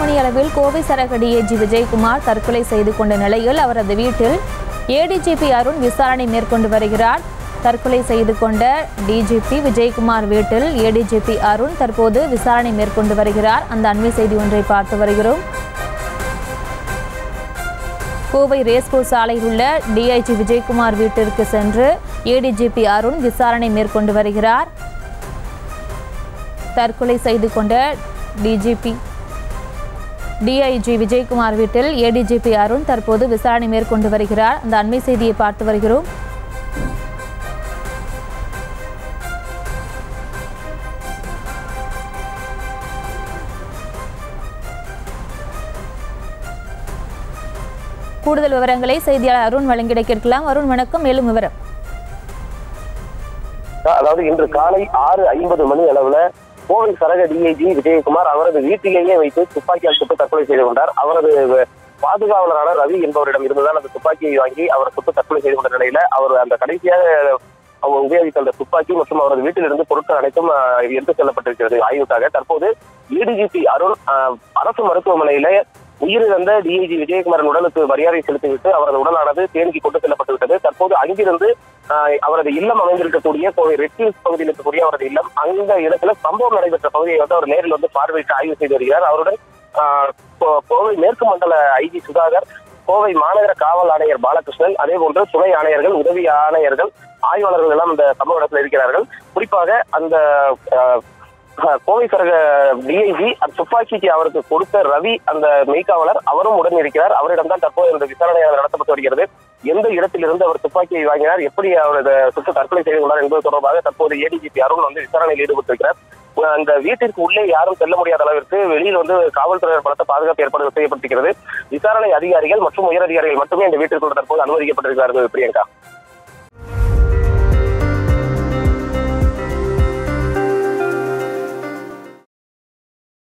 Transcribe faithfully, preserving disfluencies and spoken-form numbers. மணி அளவில் கோவை சரக டிஐஜி விஜயகுமார் தற்கொலை செய்து கொண்ட நிலையில் அவரது வீட்டில் ஏடிஜிபி அருண் விசாரணை மேற்கொண்டு வருகிறார். தற்கொலை செய்து கொண்ட டிஜிபி விஜயகுமார் வீட்டில் ஏடிஜிபி அருண் தற்போது விசாரணை மேற்கொண்டு வருகிறார். அந்த அண்மை செய்தி ஒன்றை பார்த்து வருகிறோம். கோவை ரேஸ்கோர்ஸ் சாலையில் உள்ள டிஐஜி விஜயகுமார் வீட்டிற்கு சென்று ஏடிஜிபி அருண் விசாரணை மேற்கொண்டு வருகிறார். தற்கொலை செய்து கொண்ட டிஜிபி டிஐஜி விஜயகுமார் வீட்டில் ஏடிஜிபி அருண் தற்போது விசாரணை மேற்கொண்டு வருகிறார். அந்த அண்மை செய்தியை பார்த்து வருகிறோம். கூடுதல் விவரங்களை செய்தியாளர் அருண் வழங்கிட கேட்கலாம். அருண் வணக்கம், மேலும் விவரம். அதாவது இன்று காலை ஆறு ஐம்பது மணி அளவுல கோவை சரக டிஐஜி விஜயகுமார் அவரது வீட்டிலேயே வைத்து துப்பாக்கியால் சுட்டு தற்கொலை செய்து கொண்டார். அவரது பாதுகாவலரான ரவி என்பவரிடம் இருந்துதான் அந்த துப்பாக்கியை வாங்கி அவர் சுட்டு தற்கொலை செய்து கொண்ட நிலையில அவர் அந்த கடைசியாக அவர் உபயோகித்த அந்த துப்பாக்கி மற்றும் அவரது வீட்டிலிருந்து பொருட்கள் அனைத்தும் எடுத்துச் செல்லப்பட்டிருக்கிறது ஆய்வுக்காக. தற்போது ஏடிஜிபி அருண் அரசு மருத்துவமனையில உயிரிழந்த டிஐஜி விஜயகுமாரின் உடலுக்கு மரியாதை செலுத்திவிட்டு அவரது உடலானது தேனிக்கு கொண்டு செல்லப்பட்டுவிட்டது. தற்போது அங்கிருந்து அவரது இல்லம் அமைந்திருக்கக்கூடிய கோவை ரெட் ஹில்ஸ் பகுதியில் இருக்கக்கூடிய அவரது இல்லம் அந்த இடத்துல சம்பவம் நடைபெற்ற பகுதியை வந்து அவர் நேரில் வந்து பார்வையிட்டு ஆய்வு செய்து வருகிறார். அவருடன் கோவை மேற்கு மண்டல ஐஜி சுதாகர், கோவை மாநகர காவல் ஆணையர் பாலகிருஷ்ணன், அதே போன்று துணை ஆணையர்கள், உதவி ஆணையர்கள், ஆய்வாளர்கள் எல்லாம் அந்த சம்பவ இடத்துல இருக்கிறார்கள். குறிப்பாக அந்த கோவை சரக டிஐஜி துப்பாக்கிக்கு அவருக்கு கொடுத்த ரவி, அந்த மெய்காவலர், அவரும் உடன் இருக்கிறார். அவரிடம் தான் தற்போது இந்த விசாரணை நடத்தப்பட்டு வருகிறது. எந்த இடத்திலிருந்து அவர் துப்பாக்கியை வாங்கினார், எப்படி அவரது சுற்று தற்கொலை செய்து கொண்டார் என்பது தொடர்பாக தற்போது ஏடிஜிபி அருண் வந்து விசாரணையில் ஈடுபட்டிருக்கிறார். அந்த வீட்டிற்கு உள்ளே யாரும் செல்ல முடியாத அளவிற்கு வெளியில் வந்து காவல்துறையினர் பலத்த பாதுகாப்பு ஏற்பாடு செய்யப்பட்டிருக்கிறது. விசாரணை அதிகாரிகள் மற்றும் உயரதிகாரிகள் மட்டுமே இந்த வீட்டிற்குள் தற்போது அனுமதிக்கப்பட்டிருக்கிறார்கள். பிரியங்கா,